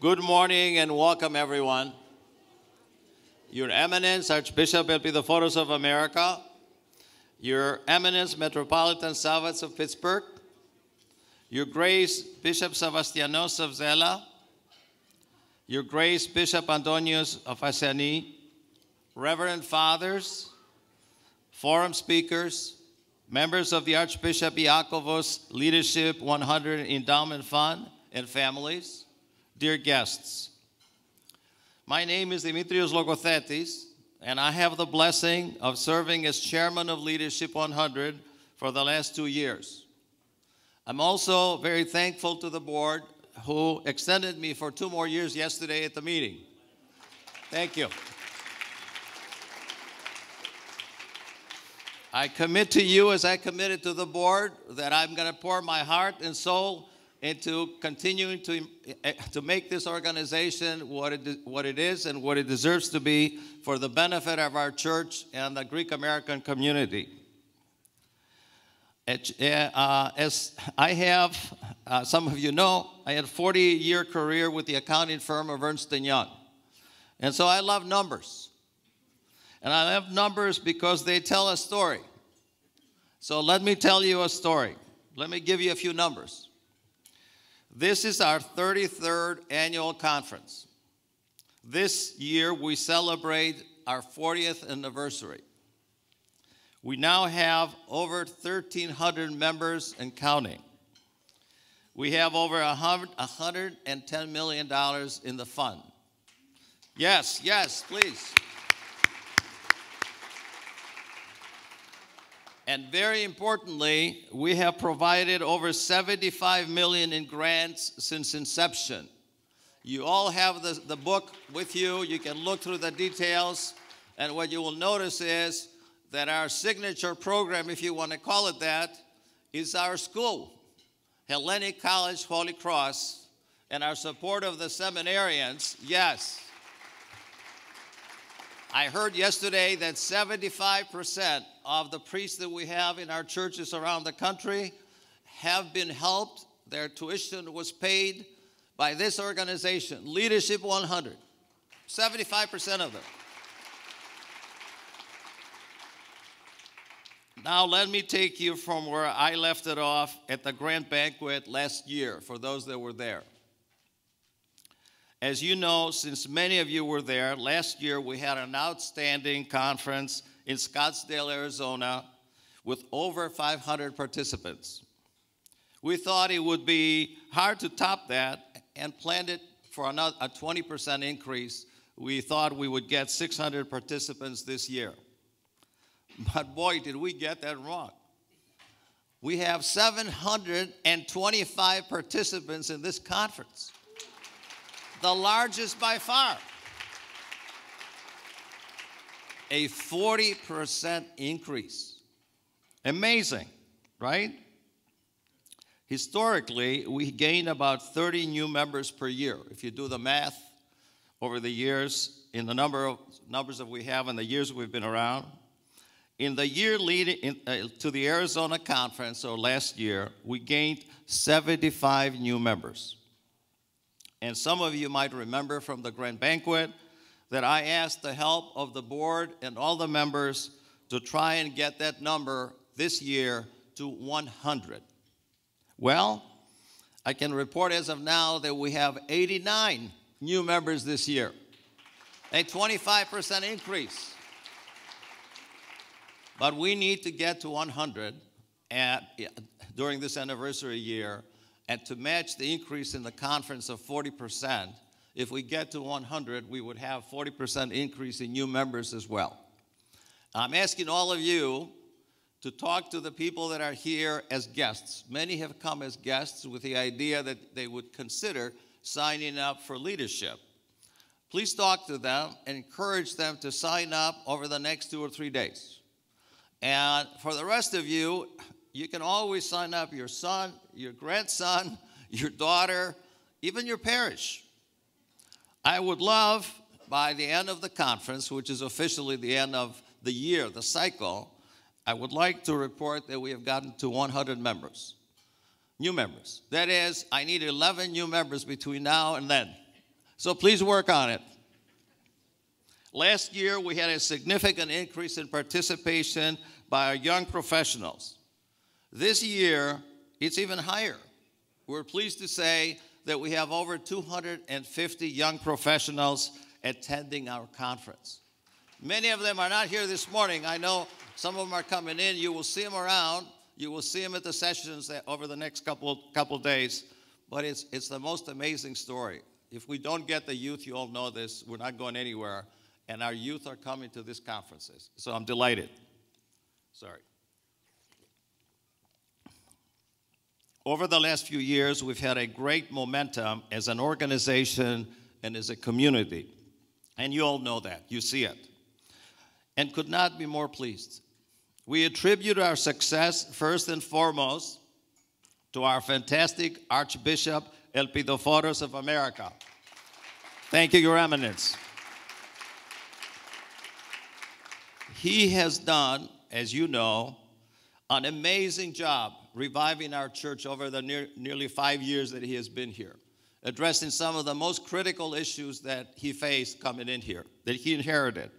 Good morning and welcome, everyone. Your Eminence, Archbishop Elpidophoros of America, Your Eminence, Metropolitan Savas of Pittsburgh, Your Grace, Bishop Sebastianos of Zella, Your Grace, Bishop Antonios of Asiani, Reverend Fathers, Forum Speakers, members of the Archbishop Iakovos Leadership 100 Endowment Fund and families, dear guests, my name is Dimitrios Logothetis, and I have the blessing of serving as chairman of Leadership 100 for the last 2 years. I'm also very thankful to the board who extended me for 2 more years yesterday at the meeting. Thank you. I commit to you, as I committed to the board, that I'm going to pour my heart and soul into continuing to make this organization what it is and what it deserves to be for the benefit of our church and the Greek American community. As I have, some of you know, I had a 40-year career with the accounting firm of Ernst & Young. And so I love numbers. And I love numbers because they tell a story. So let me tell you a story. Let me give you a few numbers. This is our 33rd annual conference. This year, we celebrate our 40th anniversary. We now have over 1,300 members and counting. We have over $110 million in the fund. Yes, yes, please. And very importantly, we have provided over $75 million in grants since inception. You all have the book with you. You can look through the details. And what you will notice is that our signature program, if you want to call it that, is our school, Hellenic College Holy Cross, and our support of the seminarians, yes. I heard yesterday that 75% of the priests that we have in our churches around the country have been helped. Their tuition was paid by this organization, Leadership 100, 75% of them. Now let me take you from where I left it off at the grand banquet last year, for those that were there. As you know, since many of you were there, last year we had an outstanding conference in Scottsdale, Arizona, with over 500 participants. We thought it would be hard to top that and planned it for another, a 20% increase. We thought we would get 600 participants this year. But boy, did we get that wrong. We have 725 participants in this conference. The largest by far. A 40% increase. Amazing, right? Historically, we gain about 30 new members per year. If you do the math over the years, in the numbers that we have in the years we've been around, in the year leading to the Arizona conference, so last year, we gained 75 new members. And some of you might remember from the grand banquet that I asked the help of the board and all the members to try and get that number this year to 100. Well, I can report as of now that we have 89 new members this year, a 25% increase. But we need to get to 100 during this anniversary year. And to match the increase in the conference of 40%, if we get to 100, we would have 40% increase in new members as well. I'm asking all of you to talk to the people that are here as guests. Many have come as guests with the idea that they would consider signing up for leadership. Please talk to them and encourage them to sign up over the next 2 or 3 days. And for the rest of you, you can always sign up your son, your grandson, your daughter, even your parish. I would love, by the end of the conference, which is officially the end of the year, the cycle, I would like to report that we have gotten to 100 members, new members. That is, I need 11 new members between now and then. So please work on it. Last year, we had a significant increase in participation by our young professionals. This year, it's even higher. We're pleased to say that we have over 250 young professionals attending our conference. Many of them are not here this morning. I know some of them are coming in. You will see them around. You will see them at the sessions over the next couple days. But it's the most amazing story. If we don't get the youth, you all know this, we're not going anywhere. And our youth are coming to these conferences. So I'm delighted. Sorry. Over the last few years, we've had a great momentum as an organization and as a community. And you all know that. You see it. And could not be more pleased. We attribute our success first and foremost to our fantastic Archbishop Elpidophoros of America. Thank you, Your Eminence. He has done, as you know, an amazing job reviving our church over the nearly 5 years that he has been here, addressing some of the most critical issues that he faced coming in here, that he inherited.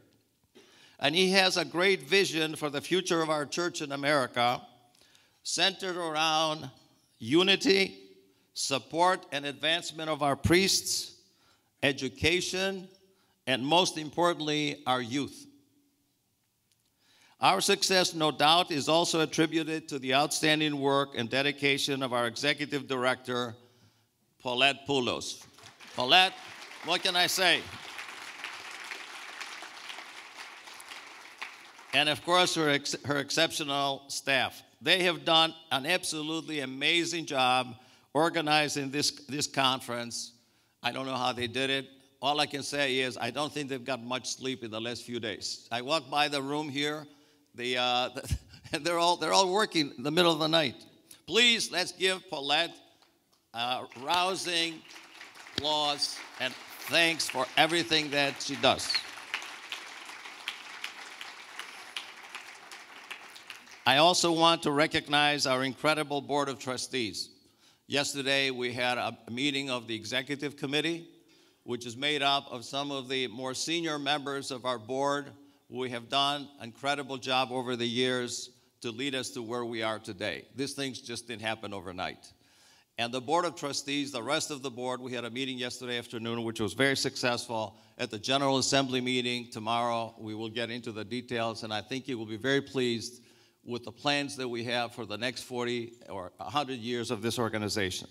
And he has a great vision for the future of our church in America, centered around unity, support and advancement of our priests, education, and most importantly, our youth. Our success, no doubt, is also attributed to the outstanding work and dedication of our executive director, Paulette Poulos. Paulette, what can I say? And of course, her exceptional staff. They have done an absolutely amazing job organizing this conference. I don't know how they did it. All I can say is I don't think they've got much sleep in the last few days. I walked by the room here. They're all working in the middle of the night. Please, let's give Paulette a rousing applause and thanks for everything that she does. I also want to recognize our incredible Board of Trustees. Yesterday, we had a meeting of the Executive Committee, which is made up of some of the more senior members of our board. We have done an incredible job over the years to lead us to where we are today. These things just didn't happen overnight. And the Board of Trustees, the rest of the board, we had a meeting yesterday afternoon, which was very successful. At the General Assembly meeting tomorrow, we will get into the details, and I think you will be very pleased with the plans that we have for the next 40 or 100 years of this organization.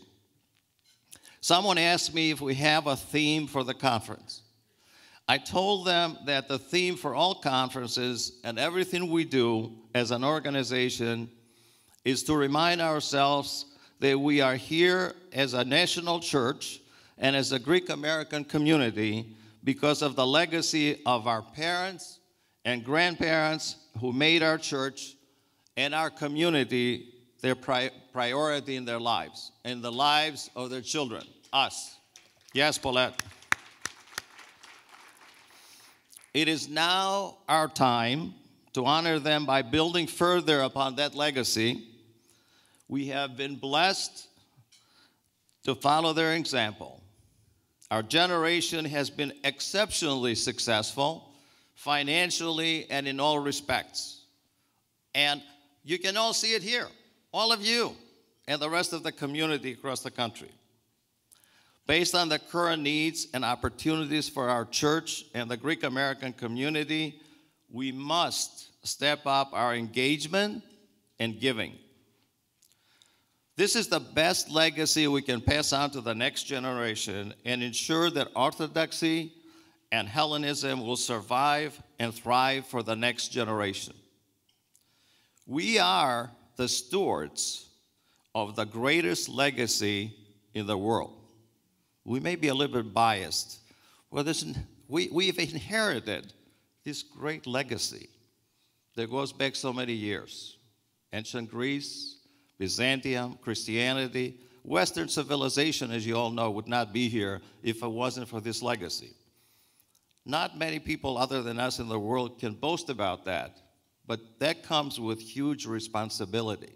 Someone asked me if we have a theme for the conference. I told them that the theme for all conferences and everything we do as an organization is to remind ourselves that we are here as a national church and as a Greek-American community because of the legacy of our parents and grandparents who made our church and our community their priority in their lives and the lives of their children, us. Yes, Paulette. It is now our time to honor them by building further upon that legacy. We have been blessed to follow their example. Our generation has been exceptionally successful financially and in all respects. And you can all see it here, all of you, and the rest of the community across the country. Based on the current needs and opportunities for our church and the Greek American community, we must step up our engagement and giving. This is the best legacy we can pass on to the next generation and ensure that Orthodoxy and Hellenism will survive and thrive for the next generation. We are the stewards of the greatest legacy in the world. We may be a little bit biased. Well, we've inherited this great legacy that goes back so many years. Ancient Greece, Byzantium, Christianity, Western civilization, as you all know, would not be here if it wasn't for this legacy. Not many people other than us in the world can boast about that, but that comes with huge responsibility.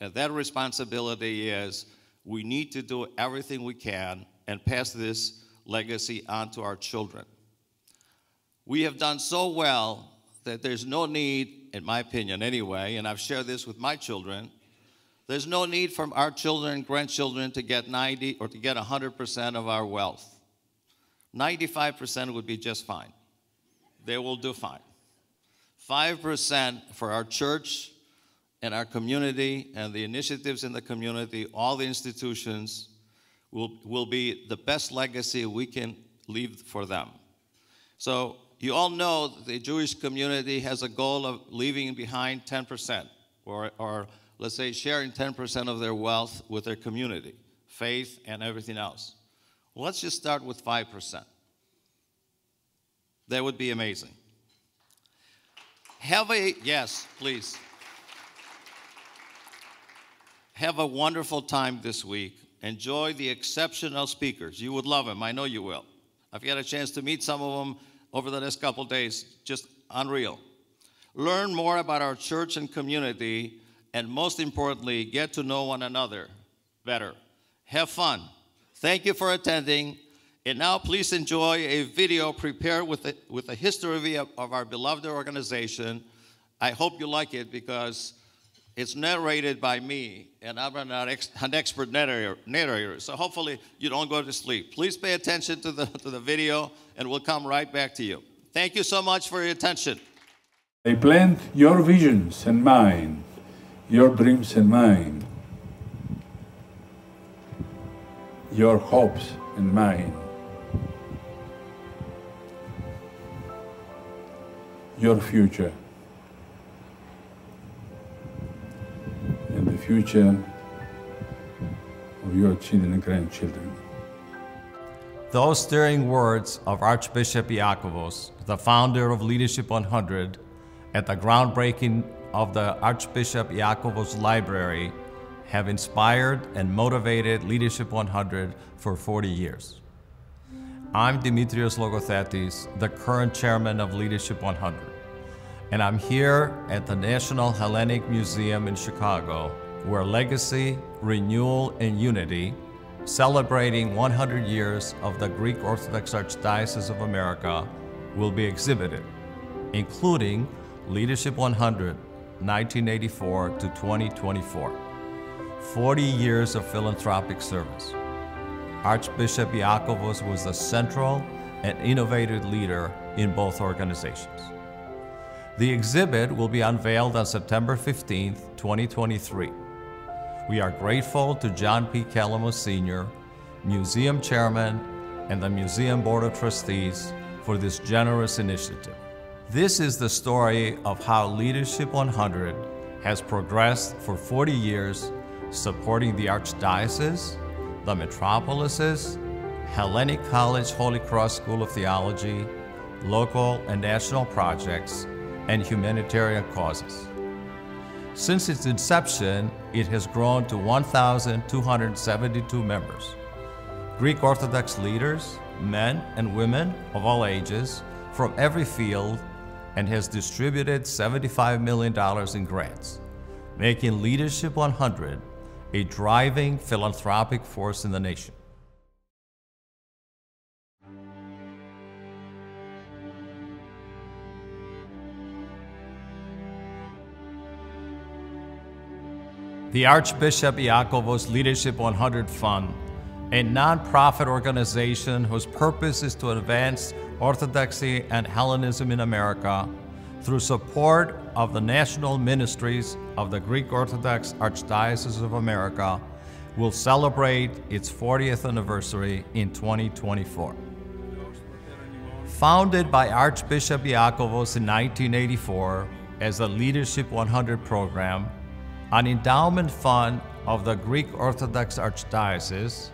And that responsibility is we need to do everything we can and pass this legacy onto our children. We have done so well that there's no need, in my opinion anyway, and I've shared this with my children, there's no need for our children and grandchildren to get 90 or to get 100% of our wealth. 95% would be just fine. They will do fine. 5% for our church and our community and the initiatives in the community, all the institutions, will be the best legacy we can leave for them. So you all know that the Jewish community has a goal of leaving behind 10%, or let's say sharing 10% of their wealth with their community, faith and everything else. Well, let's just start with 5%. That would be amazing. Yes, please. Have a wonderful time this week. Enjoy the exceptional speakers. You would love them. I know you will. I've had a chance to meet some of them over the next couple days. Just unreal. Learn more about our church and community, and most importantly, get to know one another better. Have fun. Thank you for attending. And now please enjoy a video prepared with a history of our beloved organization. I hope you like it because it's narrated by me, and I'm not an expert narrator, so hopefully you don't go to sleep. Please pay attention to the video, and we'll come right back to you. Thank you so much for your attention. I plant your visions and mine, your dreams and mine, your hopes and mine, your future. The future of your children and grandchildren. Those stirring words of Archbishop Iakovos, the founder of Leadership 100, at the groundbreaking of the Archbishop Iakovos Library, have inspired and motivated Leadership 100 for 40 years. I'm Dimitrios Logothetis, the current chairman of Leadership 100, and I'm here at the National Hellenic Museum in Chicago, where legacy, renewal, and unity, celebrating 100 years of the Greek Orthodox Archdiocese of America, will be exhibited, including Leadership 100, 1984 to 2024, 40 years of philanthropic service. Archbishop Iakovos was a central and innovative leader in both organizations. The exhibit will be unveiled on September 15, 2023. We are grateful to John P. Calamos Sr., Museum Chairman, and the Museum Board of Trustees for this generous initiative. This is the story of how Leadership 100 has progressed for 40 years, supporting the Archdiocese, the Metropolises, Hellenic College Holy Cross School of Theology, local and national projects, and humanitarian causes. Since its inception, it has grown to 1,272 members, Greek Orthodox leaders, men and women of all ages, from every field, and has distributed $75 million in grants, making Leadership 100 a driving philanthropic force in the nation. The Archbishop Iakovos Leadership 100 Fund, a nonprofit organization whose purpose is to advance Orthodoxy and Hellenism in America through support of the national ministries of the Greek Orthodox Archdiocese of America, will celebrate its 40th anniversary in 2024. Founded by Archbishop Iakovos in 1984 as the Leadership 100 program, an endowment fund of the Greek Orthodox Archdiocese,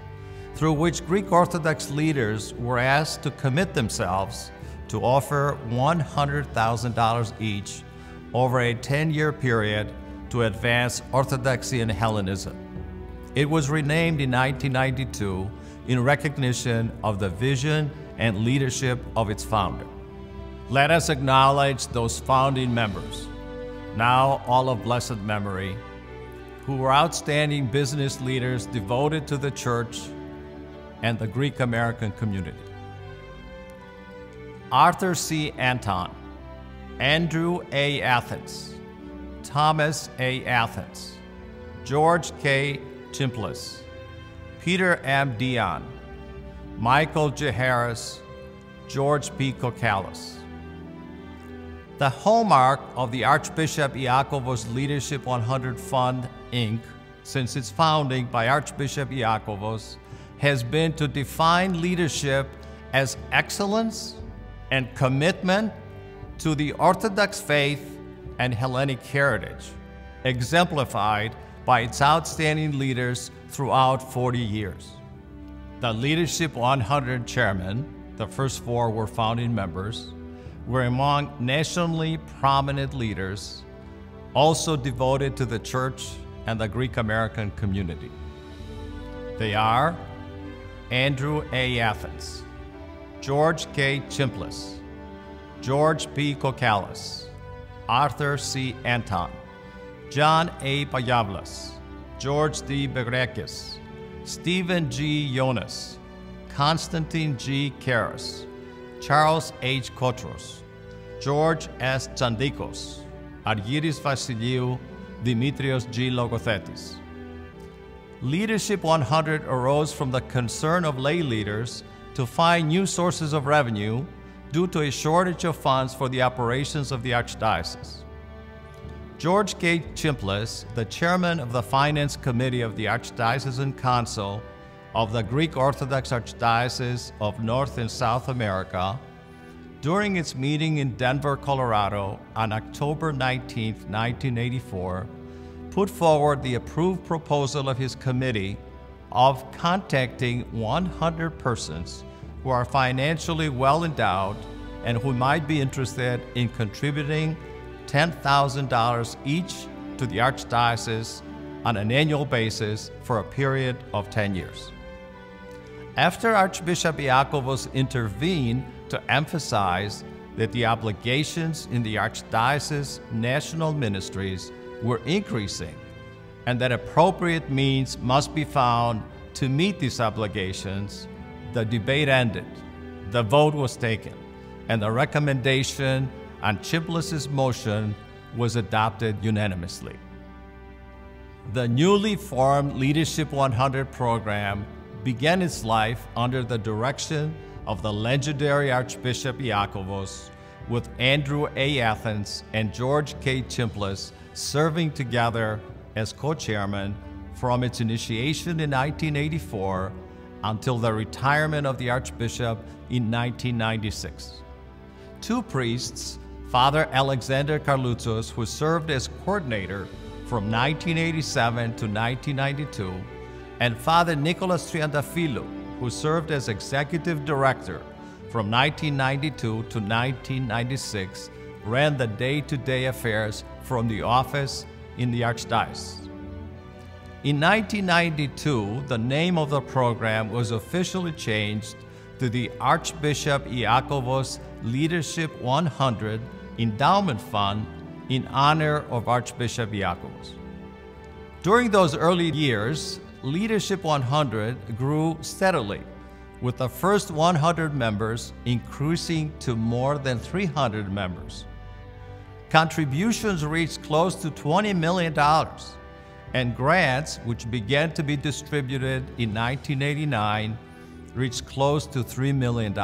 through which Greek Orthodox leaders were asked to commit themselves to offer $100,000 each over a 10-year period to advance Orthodoxy and Hellenism. It was renamed in 1992 in recognition of the vision and leadership of its founder. Let us acknowledge those founding members, now all of blessed memory, who were outstanding business leaders devoted to the church, and the Greek-American community. Arthur C. Anton, Andrew A. Athens, Thomas A. Athens, George K. Timplis, Peter M. Dion, Michael Jaharis, George P. Kokalis. The hallmark of the Archbishop Iakovos Leadership 100 Fund, Inc., since its founding by Archbishop Iakovos, has been to define leadership as excellence and commitment to the Orthodox faith and Hellenic heritage, exemplified by its outstanding leaders throughout 40 years. The Leadership 100 chairmen, the first four were founding members, were among nationally prominent leaders, also devoted to the church and the Greek-American community. They are Andrew A. Athens, George K. Timplis, George P. Kokalis, Arthur C. Anton, John A. Payablas, George D. Bagrekis, Stephen G. Jonas, Constantine G. Karras, Charles H. Cotros, George S. Chandikos, Argyris Vasiliu, Dimitrios G. Logothetis. Leadership 100 arose from the concern of lay leaders to find new sources of revenue due to a shortage of funds for the operations of the Archdiocese. George K. Timplis, the chairman of the Finance Committee of the Archdiocesan Council of the Greek Orthodox Archdiocese of North and South America, during its meeting in Denver, Colorado on October 19, 1984, put forward the approved proposal of his committee of contacting 100 persons who are financially well endowed and who might be interested in contributing $10,000 each to the Archdiocese on an annual basis for a period of 10 years. After Archbishop Iakovos intervened to emphasize that the obligations in the Archdiocese national ministries were increasing and that appropriate means must be found to meet these obligations, the debate ended, the vote was taken, and the recommendation on Timplis's motion was adopted unanimously. The newly formed Leadership 100 program began its life under the direction of the legendary Archbishop Iakovos, with Andrew A. Athens and George K. Timplis serving together as co-chairmen from its initiation in 1984 until the retirement of the Archbishop in 1996. Two priests, Father Alexander Carloutsos, who served as coordinator from 1987 to 1992, and Father Nicholas Triantafilu, who served as executive director from 1992 to 1996, ran the day-to-day affairs from the office in the Archdiocese. In 1992, the name of the program was officially changed to the Archbishop Iakovos Leadership 100 Endowment Fund in honor of Archbishop Iakovos. During those early years, Leadership 100 grew steadily, with the first 100 members increasing to more than 300 members. Contributions reached close to $20 million, and grants, which began to be distributed in 1989, reached close to $3 million.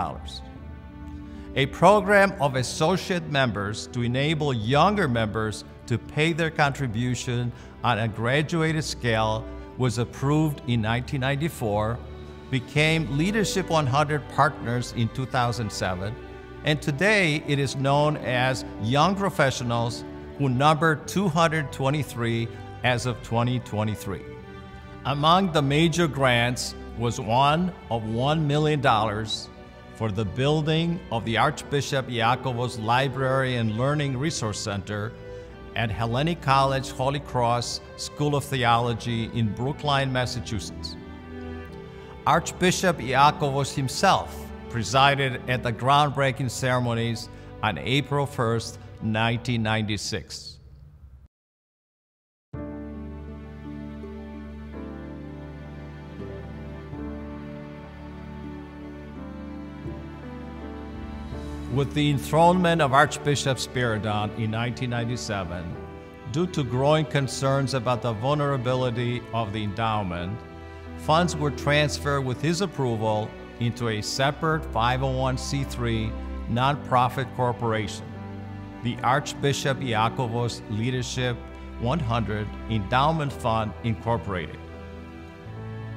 A program of associate members to enable younger members to pay their contribution on a graduated scale was approved in 1994, became Leadership 100 Partners in 2007, and today it is known as Young Professionals, who number 223 as of 2023. Among the major grants was one of $1 million for the building of the Archbishop Iakovos Library and Learning Resource Center at Hellenic College Holy Cross School of Theology in Brookline, Massachusetts. Archbishop Iakovos himself presided at the groundbreaking ceremonies on April 1, 1996. with the enthronement of Archbishop Spiridon in 1997, due to growing concerns about the vulnerability of the endowment, funds were transferred with his approval into a separate 501c3 nonprofit corporation, the Archbishop Iakovos Leadership 100 Endowment Fund, Incorporated.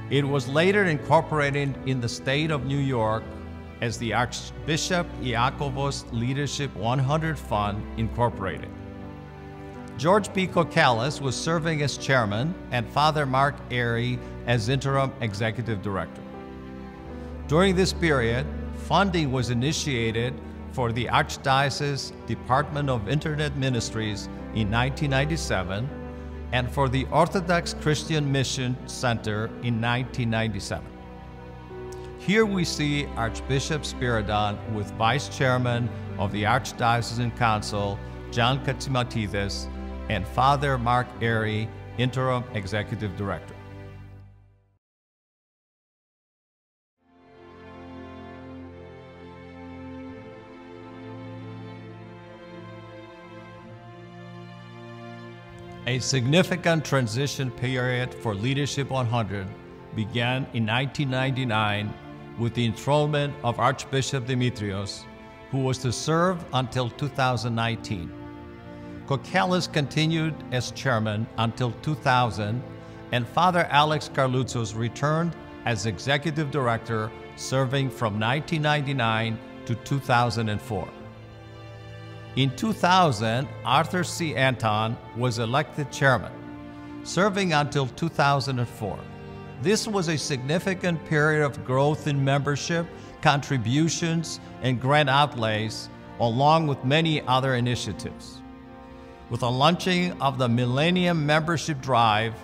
It was later incorporated in the state of New York as the Archbishop Iakovos Leadership 100 Fund, Incorporated. George P. Kokalis was serving as chairman and Father Mark Airy as interim executive director. During this period, funding was initiated for the Archdiocese Department of Internet Ministries in 1997 and for the Orthodox Christian Mission Center in 1997. Here we see Archbishop Spiridon with Vice Chairman of the Archdiocesan Council, John Katzimatidis, and Father Mark Airy, Interim Executive Director. A significant transition period for Leadership 100 began in 1999 with the enthronement of Archbishop Demetrios, who was to serve until 2019. Kokalis continued as chairman until 2000, and Father Alex Carloutsos returned as executive director, serving from 1999 to 2004. In 2000, Arthur C. Anton was elected chairman, serving until 2004. This was a significant period of growth in membership, contributions, and grant outlays, along with many other initiatives. With the launching of the Millennium Membership Drive,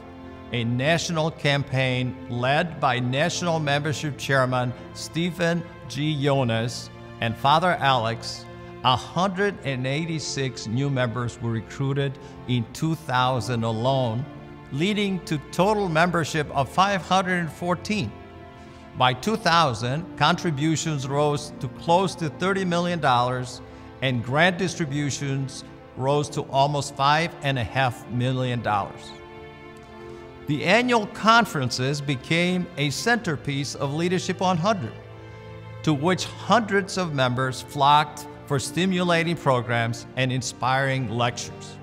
a national campaign led by National Membership Chairman Stephen G. Jonas and Father Alex, 186 new members were recruited in 2000 alone, leading to total membership of 514. By 2000, contributions rose to close to $30 million and grant distributions rose to almost $5.5 million. The annual conferences became a centerpiece of Leadership 100, to which hundreds of members flocked for stimulating programs and inspiring lectures.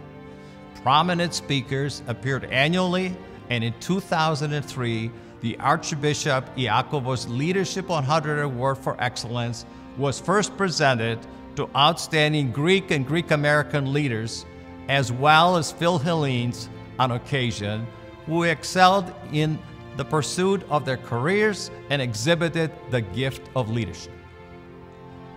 Prominent speakers appeared annually, and in 2003, the Archbishop Iakovos Leadership 100 Award for Excellence was first presented to outstanding Greek and Greek-American leaders, as well as Philhellenes on occasion, who excelled in the pursuit of their careers and exhibited the gift of leadership.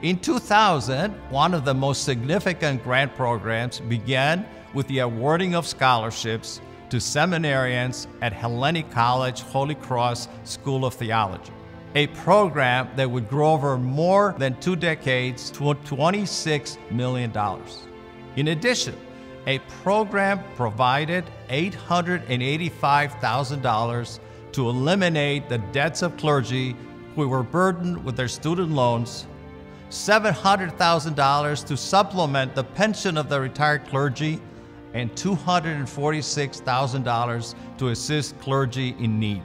In 2000, one of the most significant grant programs began with the awarding of scholarships to seminarians at Hellenic College Holy Cross School of Theology, a program that would grow over more than 2 decades to $26 million. In addition, a program provided $885,000 to eliminate the debts of clergy who were burdened with their student loans, $700,000 to supplement the pension of the retired clergy, and $246,000 to assist clergy in need.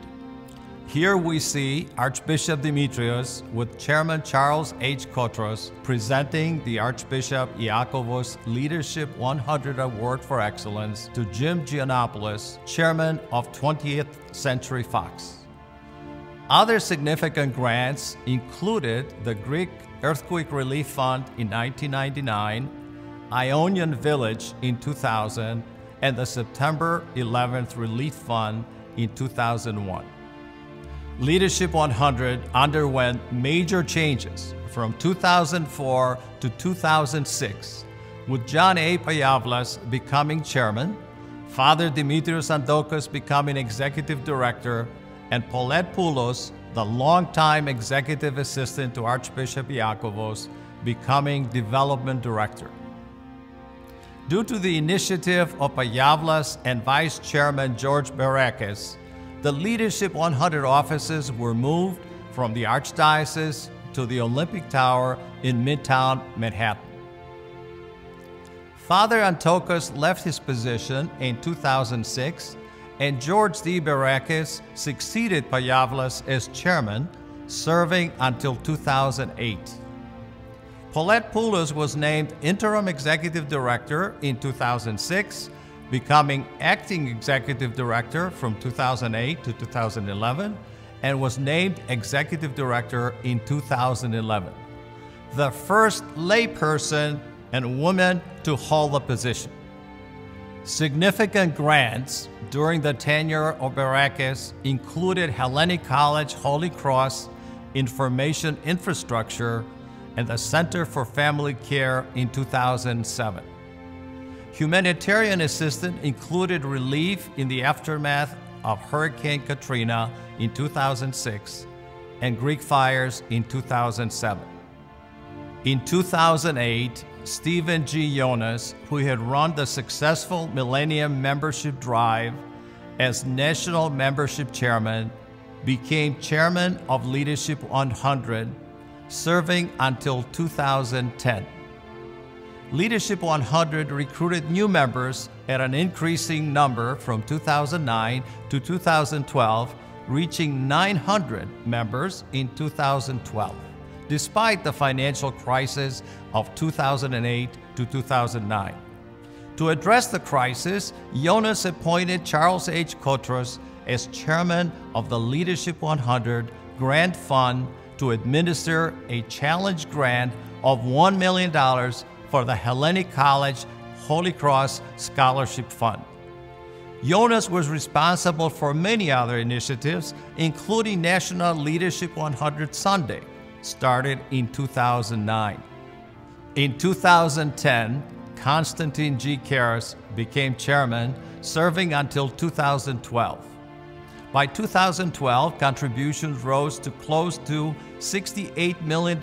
Here we see Archbishop Dimitrios with Chairman Charles H. Cotros presenting the Archbishop Iakovos Leadership 100 Award for Excellence to Jim Giannopoulos, Chairman of 20th Century Fox. Other significant grants included the Greek Earthquake Relief Fund in 1999, Ionian Village in 2000, and the September 11th Relief Fund in 2001. Leadership 100 underwent major changes from 2004 to 2006, with John A. Payablas becoming chairman, Father Dimitrios Andokos becoming executive director, and Paulette Poulos, the longtime executive assistant to Archbishop Iakovos, becoming development director. Due to the initiative of Payavlas and Vice Chairman George Barakas, the Leadership 100 offices were moved from the Archdiocese to the Olympic Tower in Midtown Manhattan. Father Antokos left his position in 2006, and George D. Bagrekis succeeded Payablas as chairman, serving until 2008. Paulette Poulos was named interim executive director in 2006, becoming acting executive director from 2008 to 2011, and was named executive director in 2011, the first layperson and woman to hold the position. Significant grants during the tenure of Bagrekis included Hellenic College Holy Cross, Information Infrastructure, and the Center for Family Care in 2007. Humanitarian assistance included relief in the aftermath of Hurricane Katrina in 2006 and Greek fires in 2007. In 2008, Stephen G. Jonas, who had run the successful Millennium Membership Drive as National Membership Chairman, became Chairman of Leadership 100, serving until 2010. Leadership 100 recruited new members at an increasing number from 2009 to 2012, reaching 900 members in 2012. Despite the financial crisis of 2008 to 2009. To address the crisis, Jonas appointed Charles H. Cotros as chairman of the Leadership 100 Grant Fund to administer a challenge grant of $1 million for the Hellenic College Holy Cross Scholarship Fund. Jonas was responsible for many other initiatives, including National Leadership 100 Sunday, started in 2009. In 2010, Constantine G. Karras became chairman, serving until 2012. By 2012, contributions rose to close to $68 million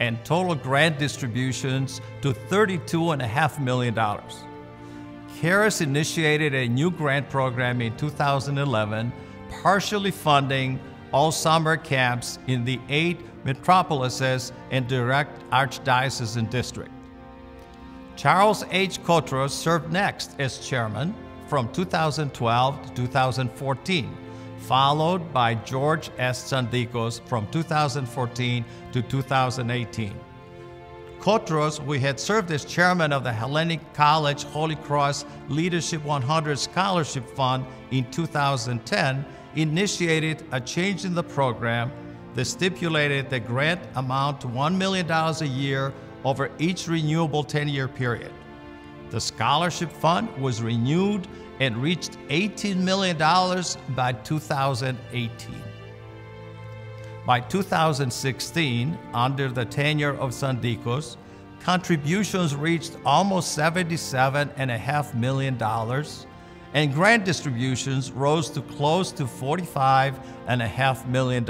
and total grant distributions to $32.5 million. Karras initiated a new grant program in 2011, partially funding all summer camps in the 8 metropolises and direct archdiocesan district. Charles H. Cotros served next as chairman from 2012 to 2014, followed by George S. Chandikos from 2014 to 2018. Cotros, who had served as chairman of the Hellenic College Holy Cross Leadership 100 Scholarship Fund in 2010, initiated a change in the program that stipulated the grant amount to $1 million a year over each renewable 10-year period. The scholarship fund was renewed and reached $18 million by 2018. By 2016, under the tenure of Chandikos, contributions reached almost $77.5 million, and grant distributions rose to close to $45.5 million.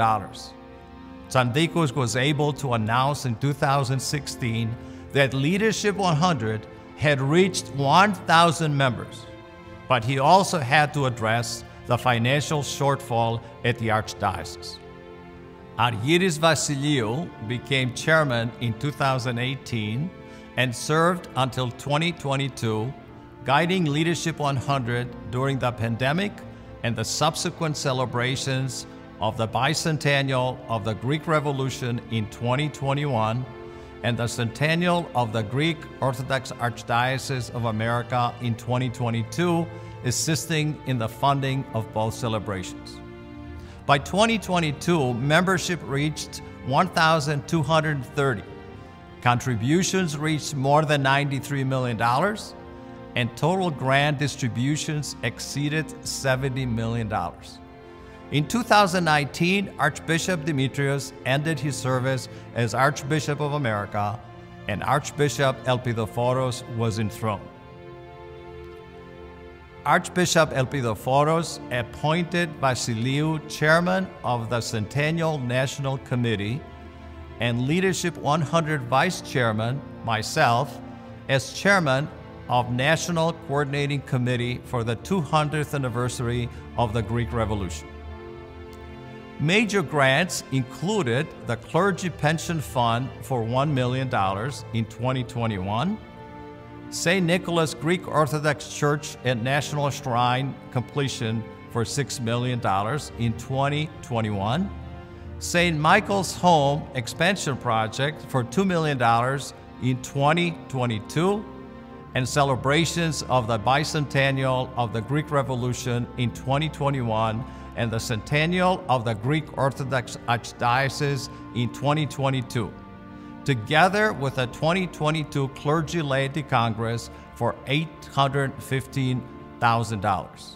Chandikos was able to announce in 2016 that Leadership 100 had reached 1,000 members, but he also had to address the financial shortfall at the Archdiocese. Argyris Vasiliu became chairman in 2018 and served until 2022, guiding Leadership 100 during the pandemic and the subsequent celebrations of the bicentennial of the Greek Revolution in 2021 and the centennial of the Greek Orthodox Archdiocese of America in 2022, assisting in the funding of both celebrations. By 2022, membership reached 1,230. Contributions reached more than $93 million, and total grant distributions exceeded $70 million. In 2019, Archbishop Demetrios ended his service as Archbishop of America, and Archbishop Elpidophoros was enthroned. Archbishop Elpidophoros appointed Vasiliu chairman of the Centennial National Committee and Leadership 100 vice chairman, myself, as chairman of National Coordinating Committee for the 200th anniversary of the Greek Revolution. Major grants included the Clergy Pension Fund for $1 million in 2021, St. Nicholas Greek Orthodox Church and National Shrine completion for $6 million in 2021, St. Michael's Home Expansion Project for $2 million in 2022, and celebrations of the bicentennial of the Greek Revolution in 2021 and the centennial of the Greek Orthodox Archdiocese in 2022, together with a 2022 Clergy Laity Congress for $815,000.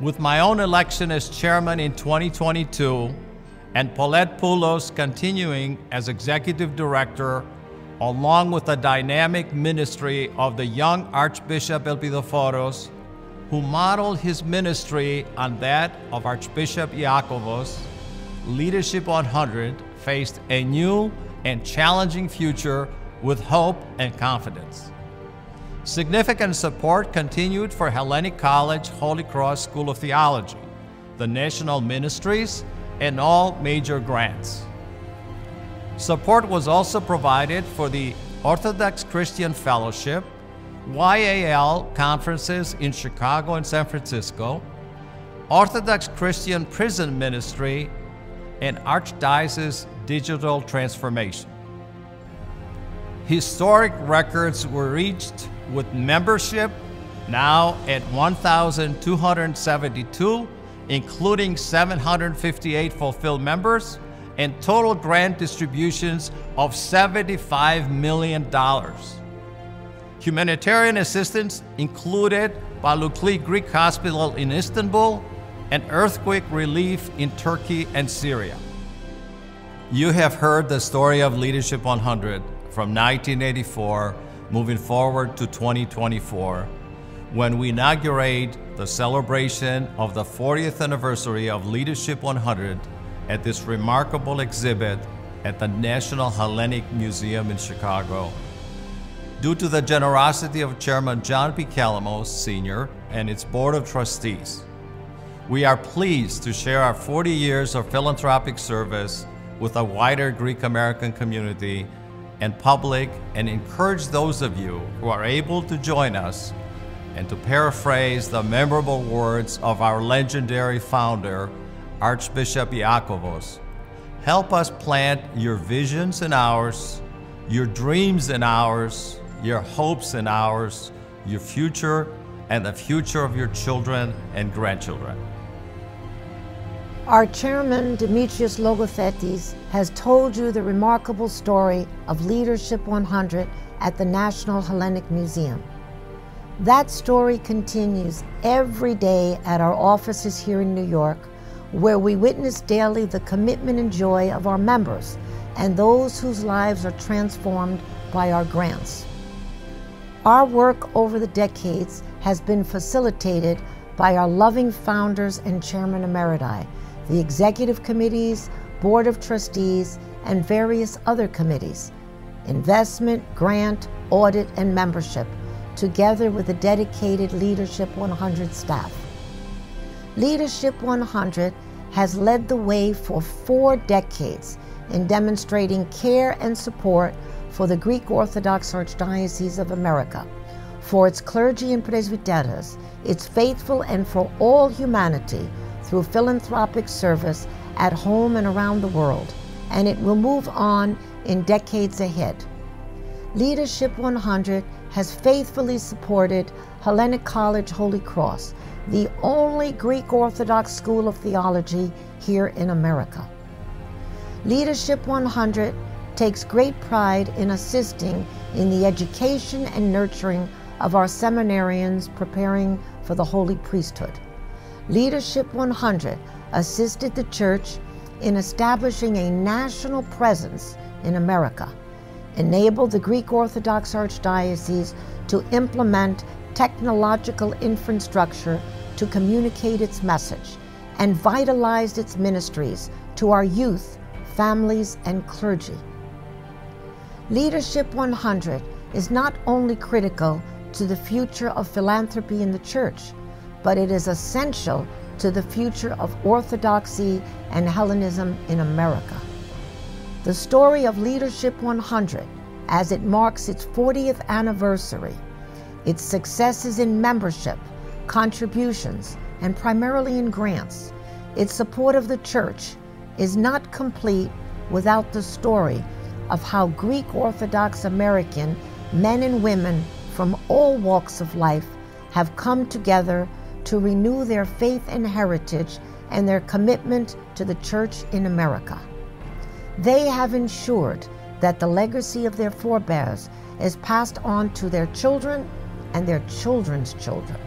With my own election as chairman in 2022 and Paulette Poulos continuing as executive director, along with the dynamic ministry of the young Archbishop Elpidophoros, who modeled his ministry on that of Archbishop Iakovos, Leadership 100 faced a new and challenging future with hope and confidence. Significant support continued for Hellenic College Holy Cross School of Theology, the national ministries, and all major grants. Support was also provided for the Orthodox Christian Fellowship, YAL conferences in Chicago and San Francisco, Orthodox Christian Prison Ministry, and Archdiocese Digital Transformation. Historic records were reached with membership now at 1,272, including 758 fulfilled members and total grant distributions of $75 million. Humanitarian assistance included Palucli Greek Hospital in Istanbul and earthquake relief in Turkey and Syria. You have heard the story of Leadership 100 from 1984 moving forward to 2024, when we inaugurate the celebration of the 40th anniversary of Leadership 100 at this remarkable exhibit at the National Hellenic Museum in Chicago. Due to the generosity of Chairman John P. Calamos, Sr. and its Board of Trustees, we are pleased to share our 40 years of philanthropic service with a wider Greek-American community and public, and encourage those of you who are able to join us and to paraphrase the memorable words of our legendary founder, Archbishop Iakovos. Help us plant your visions in ours, your dreams in ours, your hopes in ours, your future and the future of your children and grandchildren. Our chairman, Dimitrios Logothetis, has told you the remarkable story of Leadership 100 at the National Hellenic Museum. That story continues every day at our offices here in New York, where we witness daily the commitment and joy of our members and those whose lives are transformed by our grants. Our work over the decades has been facilitated by our loving founders and chairman emeriti, the executive committees, board of trustees, and various other committees, investment, grant, audit, and membership, together with the dedicated Leadership 100 staff. Leadership 100 has led the way for 4 decades in demonstrating care and support for the Greek Orthodox Archdiocese of America, for its clergy and presbyteros, its faithful, and for all humanity, through philanthropic service at home and around the world, and it will move on in decades ahead. Leadership 100 has faithfully supported Hellenic College Holy Cross, the only Greek Orthodox school of theology here in America. Leadership 100 takes great pride in assisting in the education and nurturing of our seminarians preparing for the holy priesthood. Leadership 100 assisted the Church in establishing a national presence in America, enabled the Greek Orthodox Archdiocese to implement technological infrastructure to communicate its message, and vitalized its ministries to our youth, families, and clergy. Leadership 100 is not only critical to the future of philanthropy in the Church, but it is essential to the future of Orthodoxy and Hellenism in America. The story of Leadership 100, as it marks its 40th anniversary, its successes in membership, contributions, and primarily in grants, its support of the Church, is not complete without the story of how Greek Orthodox American men and women from all walks of life have come together to renew their faith and heritage and their commitment to the Church in America. They have ensured that the legacy of their forebears is passed on to their children and their children's children.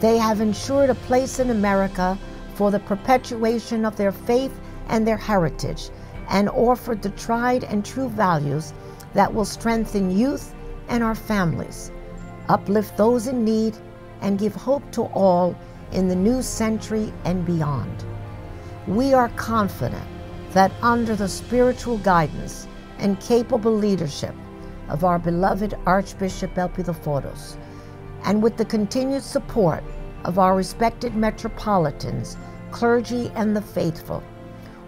They have ensured a place in America for the perpetuation of their faith and their heritage, and offered the tried and true values that will strengthen youth and our families, uplift those in need, and give hope to all in the new century and beyond. We are confident that under the spiritual guidance and capable leadership of our beloved Archbishop Elpidophoros, and with the continued support of our respected metropolitans, clergy, and the faithful,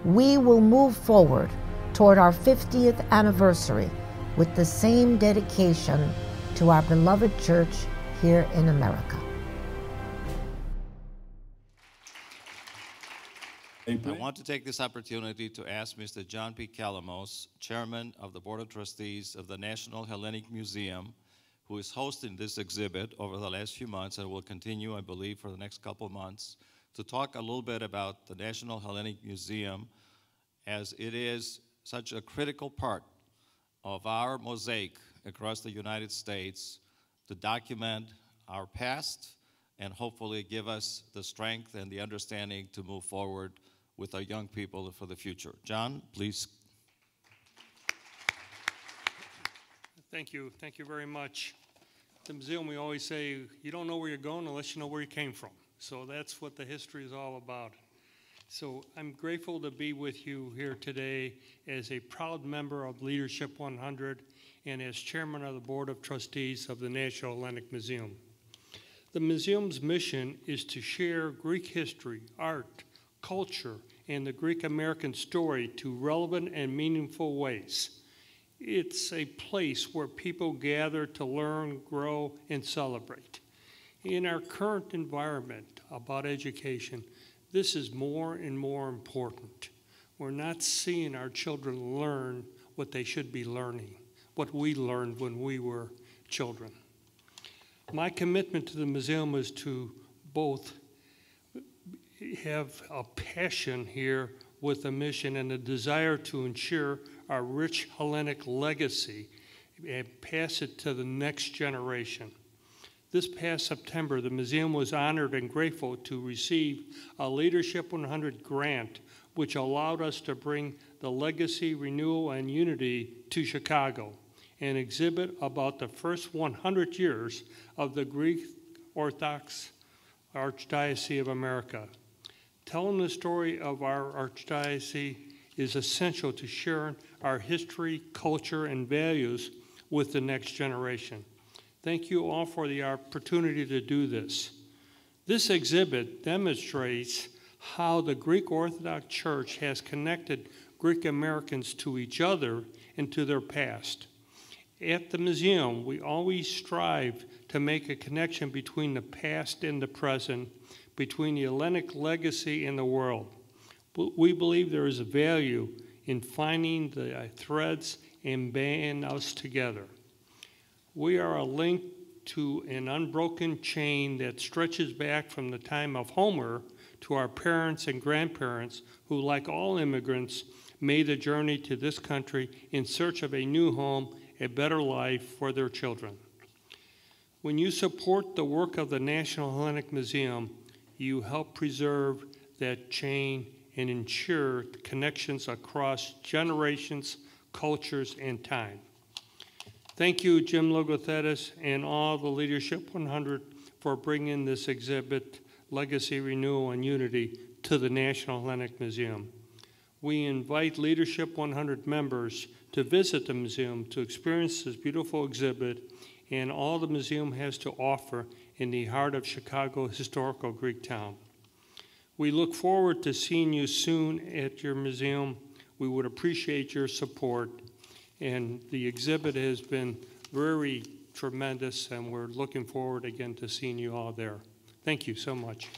we will move forward toward our 50th anniversary with the same dedication to our beloved Church here in America. I want to take this opportunity to ask Mr. John P. Calamos, Chairman of the Board of Trustees of the National Hellenic Museum, who is hosting this exhibit over the last few months and will continue, I believe, for the next couple months, to talk a little bit about the National Hellenic Museum, as it is such a critical part of our mosaic across the United States to document our past and hopefully give us the strength and the understanding to move forward with our young people for the future. John, please. Thank you very much. At the museum, we always say, you don't know where you're going unless you know where you came from. So that's what the history is all about. So I'm grateful to be with you here today as a proud member of Leadership 100 and as chairman of the Board of Trustees of the National Hellenic Museum. The museum's mission is to share Greek history, art, culture, and the Greek-American story to relevant and meaningful ways. It's a place where people gather to learn, grow, and celebrate. In our current environment about education, this is more and more important. We're not seeing our children learn what they should be learning, what we learned when we were children. My commitment to the museum is to both have a passion here with a mission and a desire to ensure our rich Hellenic legacy and pass it to the next generation. This past September, the museum was honored and grateful to receive a Leadership 100 grant, which allowed us to bring the legacy, renewal, and unity to Chicago, an exhibit about the first 100 years of the Greek Orthodox Archdiocese of America. Telling the story of our archdiocese is essential to sharing our history, culture, and values with the next generation. Thank you all for the opportunity to do this. This exhibit demonstrates how the Greek Orthodox Church has connected Greek Americans to each other and to their past. At the museum, we always strive to make a connection between the past and the present, between the Hellenic legacy and the world. We believe there is value in finding the threads and band us together. We are a link to an unbroken chain that stretches back from the time of Homer to our parents and grandparents who, like all immigrants, made the journey to this country in search of a new home, a better life for their children. When you support the work of the National Hellenic Museum, you help preserve that chain and ensure connections across generations, cultures, and time. Thank you, Jim Logothetis, and all the Leadership 100 for bringing this exhibit, Legacy, Renewal, and Unity, to the National Hellenic Museum. we invite Leadership 100 members to visit the museum to experience this beautiful exhibit and all the museum has to offer in the heart of Chicago's historical Greek town. We look forward to seeing you soon at your museum. We would appreciate your support. And the exhibit has been very tremendous, and we're looking forward again to seeing you all there. Thank you so much.